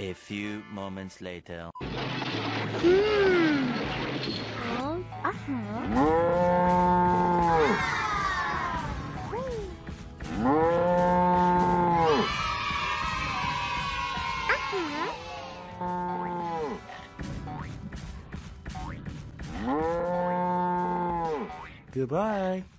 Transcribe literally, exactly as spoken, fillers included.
A few moments later. Hmm. Oh, uh-huh. Goodbye.